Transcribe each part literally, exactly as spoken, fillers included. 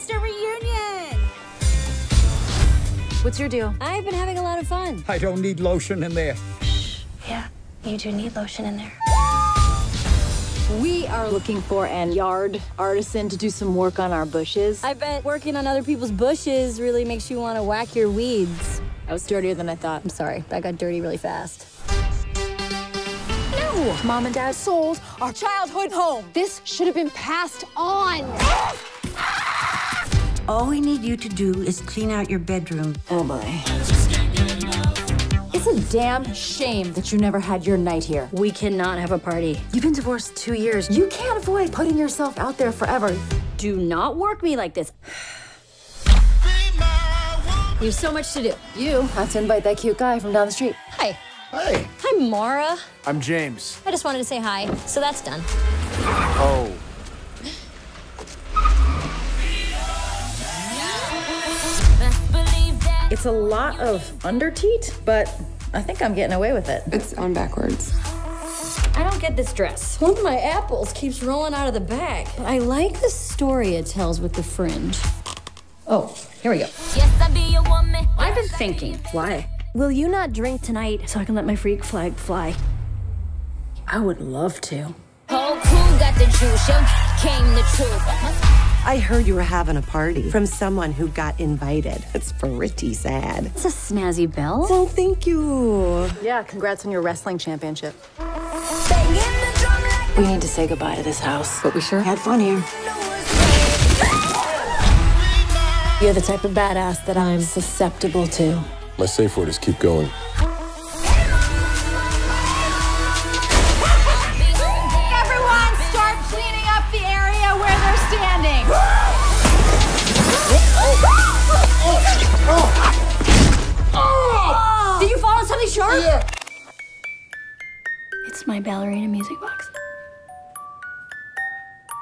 sister reunion! What's your deal? I've been having a lot of fun. I don't need lotion in there. Shh. Yeah, you do need lotion in there. We are looking for an yard artisan to do some work on our bushes. I bet working on other people's bushes really makes you want to whack your weeds. I was dirtier than I thought. I'm sorry. I got dirty really fast. No! Mom and Dad sold our childhood home. This should have been passed on. All we need you to do is clean out your bedroom. Oh, boy. It's a damn shame that you never had your night here. We cannot have a party. You've been divorced two years. You can't avoid putting yourself out there forever. Do not work me like this. You have so much to do. You have to invite that cute guy from down the street. Hi. Hi. I'm Mara. I'm James. I just wanted to say hi, so that's done. Oh. It's a lot of underteat, but I think I'm getting away with it. It's on backwards. I don't get this dress. One of my apples keeps rolling out of the bag. I like the story it tells with the fringe. Oh, here we go. Yes, I'll be your woman. I've been thinking. Why? Will you not drink tonight so I can let my freak flag fly? I would love to. Whole crew got the juice. Came the truth. I heard you were having a party from someone who got invited. It's pretty sad. It's a snazzy bell. Oh, thank you. Yeah, congrats on your wrestling championship. We need to say goodbye to this house, but we sure had fun here. You're the type of badass that I'm susceptible to. My safe word is keep going. Everyone start cleaning up the area where they're standing. Oh. Did you fall on something sharp? Yeah. It's my ballerina music box.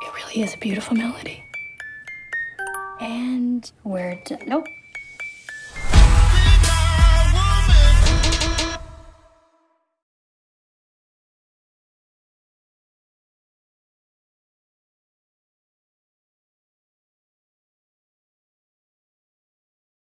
It really is a beautiful melody. And we're done. Nope.